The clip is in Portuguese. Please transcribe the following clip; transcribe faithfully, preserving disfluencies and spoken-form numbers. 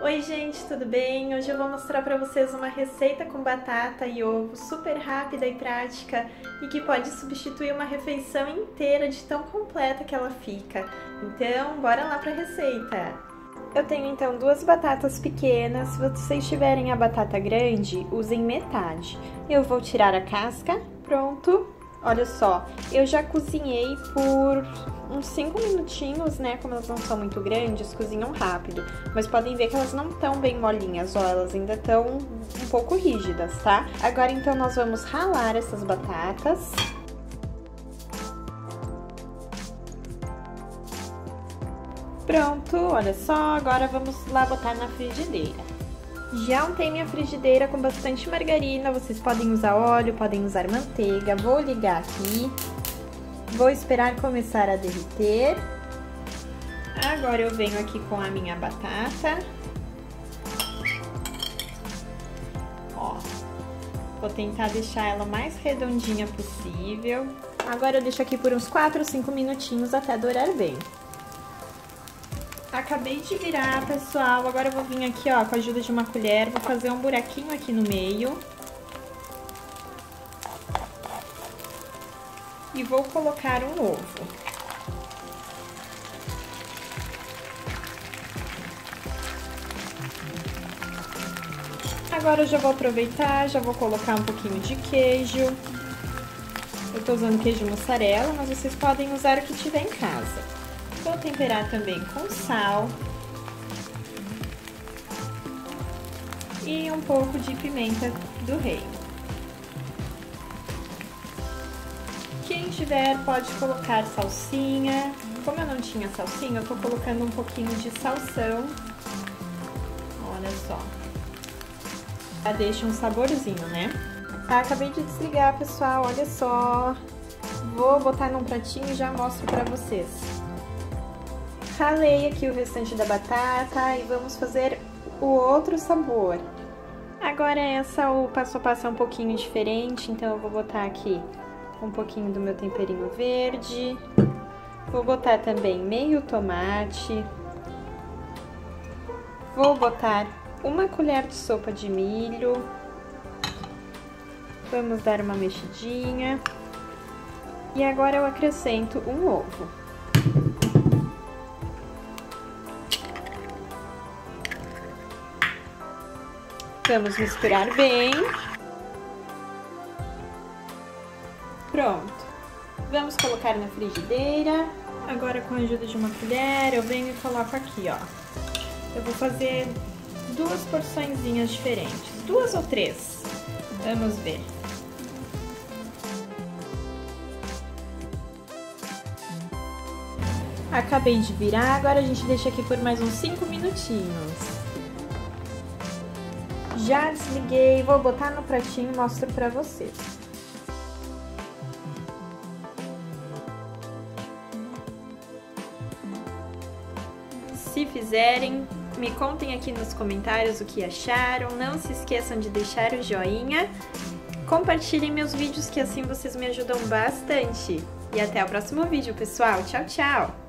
Oi gente, tudo bem? Hoje eu vou mostrar para vocês uma receita com batata e ovo super rápida e prática e que pode substituir uma refeição inteira de tão completa que ela fica. Então, bora lá para a receita! Eu tenho então duas batatas pequenas. Se vocês tiverem a batata grande, usem metade. Eu vou tirar a casca, pronto! Olha só, eu já cozinhei por uns cinco minutinhos, né? Como elas não são muito grandes, cozinham rápido. Mas podem ver que elas não estão bem molinhas, ó, elas ainda estão um pouco rígidas, tá? Agora então nós vamos ralar essas batatas. Pronto, olha só, agora vamos lá botar na frigideira. Já untei minha frigideira com bastante margarina, vocês podem usar óleo, podem usar manteiga. Vou ligar aqui, vou esperar começar a derreter. Agora eu venho aqui com a minha batata. Ó, vou tentar deixar ela o mais redondinha possível. Agora eu deixo aqui por uns quatro ou cinco minutinhos até dourar bem. Acabei de virar, pessoal, agora eu vou vir aqui, ó, com a ajuda de uma colher, vou fazer um buraquinho aqui no meio. E vou colocar um ovo. Agora eu já vou aproveitar, já vou colocar um pouquinho de queijo. Eu tô usando queijo mussarela, mas vocês podem usar o que tiver em casa. Vou temperar também com sal e um pouco de pimenta do reino. Quem tiver pode colocar salsinha. Como eu não tinha salsinha, eu tô colocando um pouquinho de salsão. Olha só. Já deixa um saborzinho, né? Ah, acabei de desligar, pessoal. Olha só. Vou botar num pratinho e já mostro pra vocês. Ralei aqui o restante da batata e vamos fazer o outro sabor. Agora essa, o passo a passo é um pouquinho diferente, então eu vou botar aqui um pouquinho do meu temperinho verde. Vou botar também meio tomate. Vou botar uma colher de sopa de milho. Vamos dar uma mexidinha. E agora eu acrescento um ovo. Vamos misturar bem. Pronto. Vamos colocar na frigideira. Agora com a ajuda de uma colher eu venho e coloco aqui, ó. Eu vou fazer duas porçõezinhas diferentes. Duas ou três. Vamos ver. Acabei de virar, agora a gente deixa aqui por mais uns cinco minutinhos. Já desliguei, vou botar no pratinho e mostro pra vocês. Se fizerem, me contem aqui nos comentários o que acharam. Não se esqueçam de deixar o joinha. Compartilhem meus vídeos que assim vocês me ajudam bastante. E até o próximo vídeo, pessoal. Tchau, tchau!